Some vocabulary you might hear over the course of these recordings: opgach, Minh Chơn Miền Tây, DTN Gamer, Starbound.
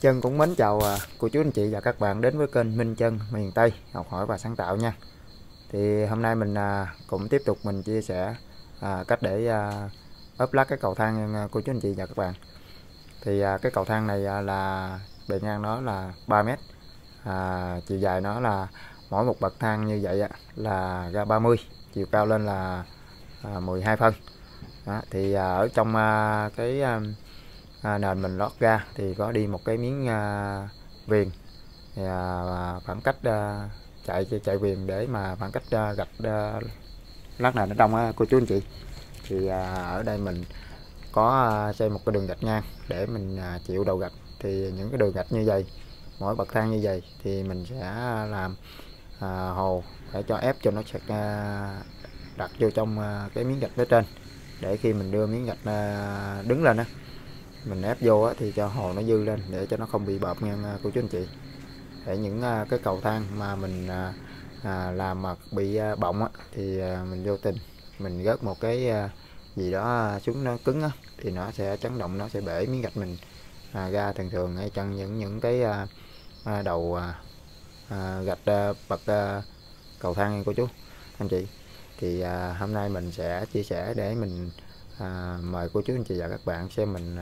Chơn cũng mến chào cô chú anh chị và các bạn đến với kênh Minh Chơn Miền Tây học hỏi và sáng tạo nha. Thì hôm nay mình cũng tiếp tục mình chia sẻ cách để ốp lát cái cầu thang cô chú anh chị và các bạn. Thì cái cầu thang này là bề ngang nó là 3 m, chiều dài nó là mỗi một bậc thang như vậy là ra 30, chiều cao lên là 12 phân. Đó, thì ở trong cái nền mình lót ra thì có đi một cái miếng viền, khoảng cách chạy viền để mà khoảng cách gạch lát nền ở trong cô chú anh chị. Thì ở đây mình có xây một cái đường gạch ngang để mình chịu đầu gạch. Thì những cái đường gạch như vậy, mỗi bậc thang như vậy thì mình sẽ làm hồ để cho ép cho nó sẽ đặt vô trong cái miếng gạch phía trên, để khi mình đưa miếng gạch đứng lên mình ép vô thì cho hồ nó dư lên để cho nó không bị bợp ngang cô chú anh chị. Để những cái cầu thang mà mình làm mà bị bọng thì mình vô tình mình gớt một cái gì đó xuống nó cứng thì nó sẽ chấn động, nó sẽ bể miếng gạch mình ra. Thường thường hay chăng những cái đầu gạch bậc cầu thang cô chú anh chị. Thì hôm nay mình sẽ chia sẻ để mình mời cô chú anh chị và các bạn xem mình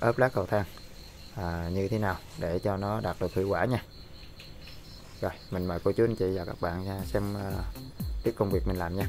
ốp lát cầu thang như thế nào để cho nó đạt được hiệu quả nha. Rồi mình mời cô chú anh chị và các bạn xem tiếp công việc mình làm nha.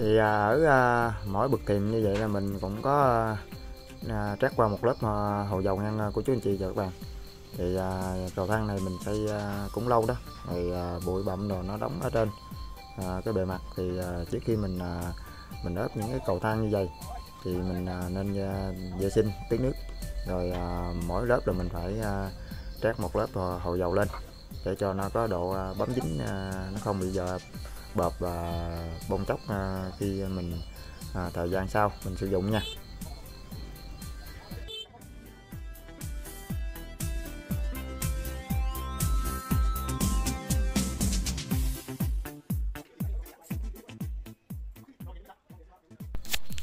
Thì ở mỗi bậc thềm như vậy là mình cũng có trát qua một lớp hồ dầu ngang của chú anh chị và các bạn. Thì cầu thang này mình xây cũng lâu đó, thì bụi bặm rồi nó đóng ở trên cái bề mặt. Thì trước khi mình ốp những cái cầu thang như vậy thì mình nên vệ sinh tưới nước, rồi mỗi lớp là mình phải trát một lớp hồ dầu lên để cho nó có độ bám dính, nó không bị bợp và bong tróc khi mình thời gian sau mình sử dụng nha.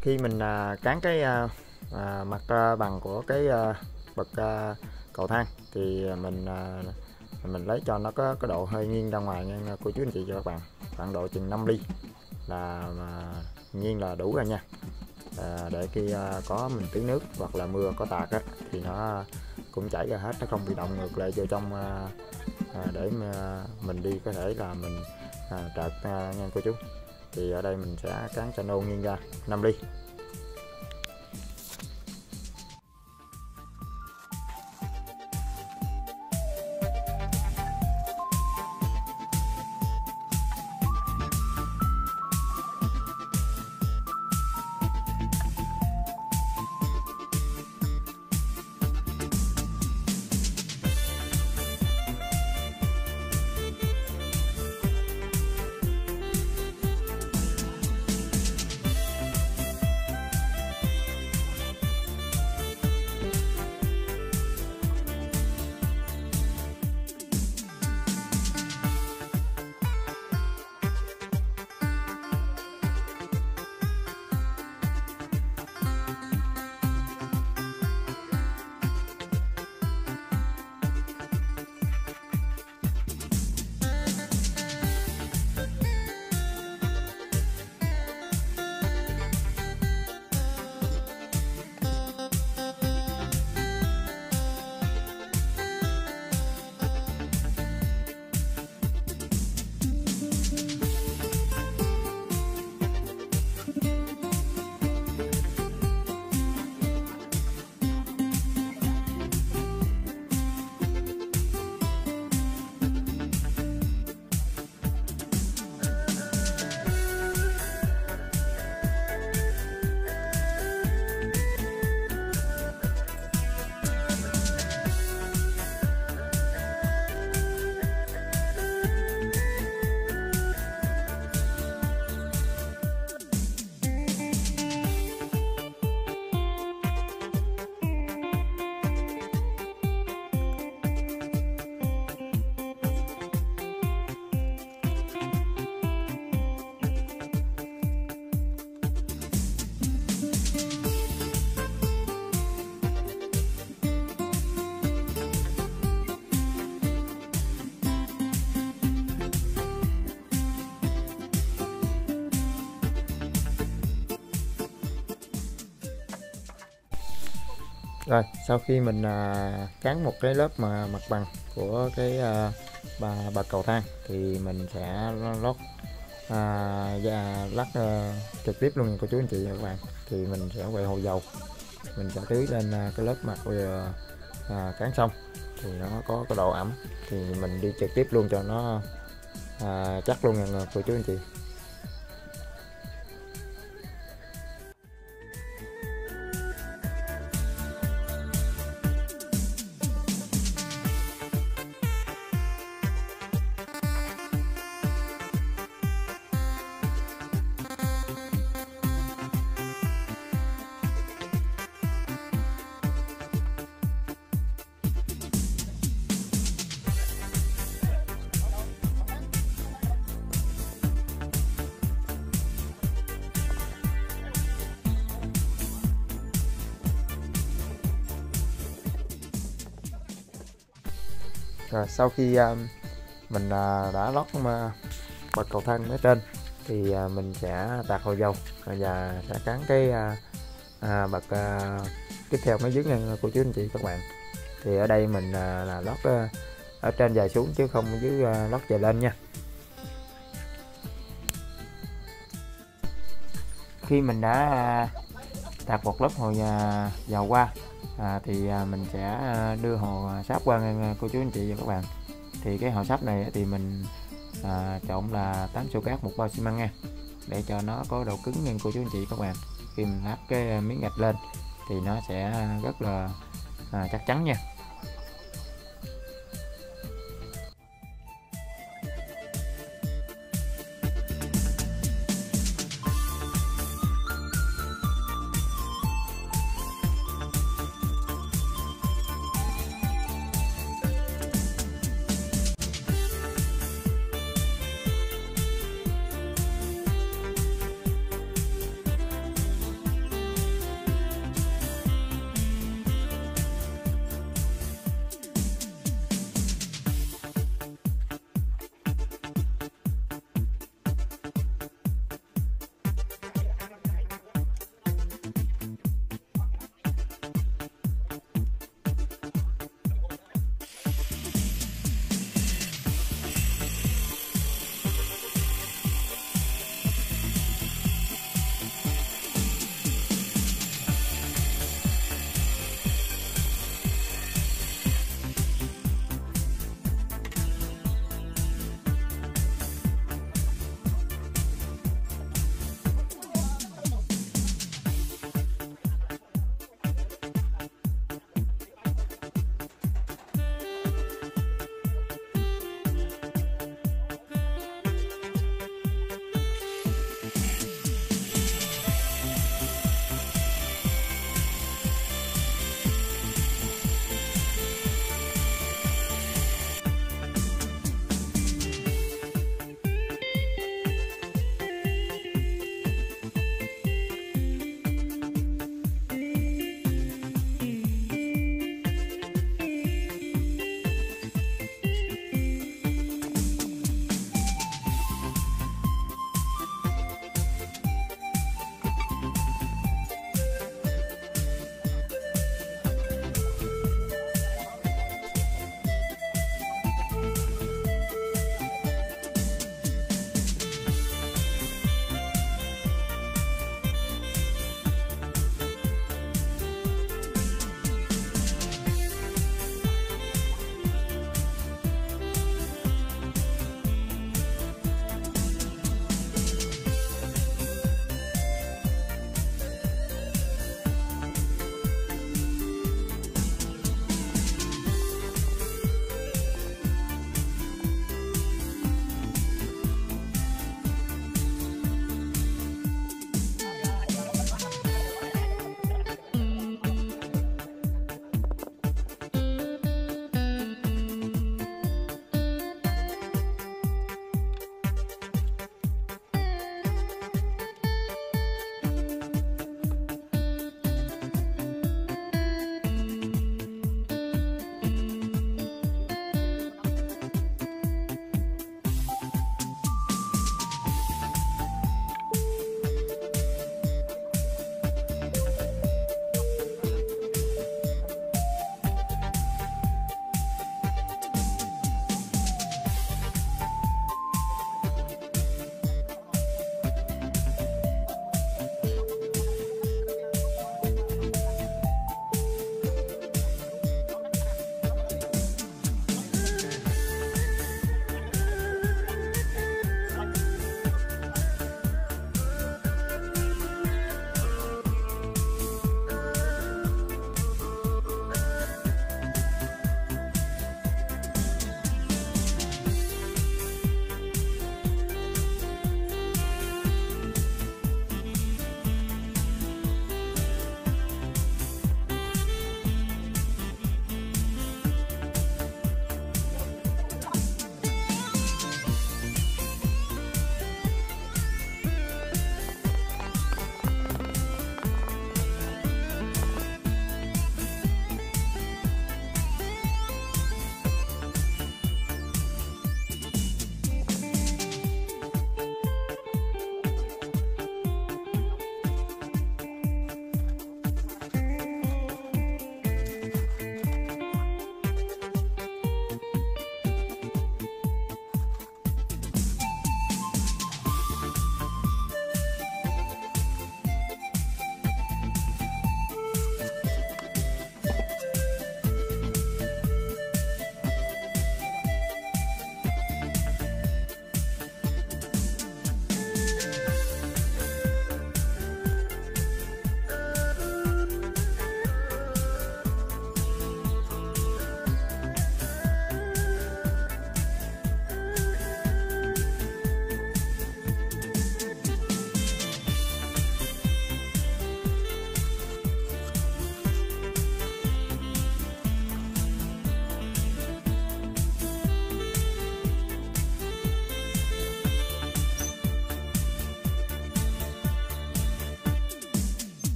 Khi mình cán cái mặt bằng của cái bậc cầu thang thì mình lấy cho nó có cái độ hơi nghiêng ra ngoài nha cô chú anh chị và các bạn, khoảng độ chừng 5 ly là nghiêng là đủ rồi nha. Để khi có mình tưới nước hoặc là mưa có tạt thì nó cũng chảy ra hết, nó không bị động ngược lại vô trong để mình đi có thể là mình trợt nha cô chú. Thì ở đây mình sẽ cán cano nghiêng ra 5 ly. Rồi sau khi mình cán một cái lớp mà mặt bằng của cái bậc cầu thang thì mình sẽ lót lát trực tiếp luôn cô chú anh chị và các bạn. Thì mình sẽ quậy hồ dầu, mình sẽ tưới lên cái lớp mặt vừa cán xong thì nó có cái độ ẩm, thì mình đi trực tiếp luôn cho nó chắc luôn nha cô chú anh chị. Rồi sau khi mình đã lót bậc cầu thang ở trên thì mình sẽ tạt hồ dầu và sẽ cán cái bậc tiếp theo mấy dưới ngang cô chú anh chị các bạn. Thì ở đây mình là lót ở trên dài xuống chứ không dưới lót dài lên nha. Khi mình đã tạt một lớp hồ dầu qua thì mình sẽ đưa hồ sáp qua ngang cô chú anh chị và các bạn. Thì cái hồ sáp này thì mình trộn là 8 xô cát 1 bao xi măng nha, để cho nó có độ cứng ngang cô chú anh chị các bạn. Khi mình lắp cái miếng gạch lên thì nó sẽ rất là chắc chắn nha.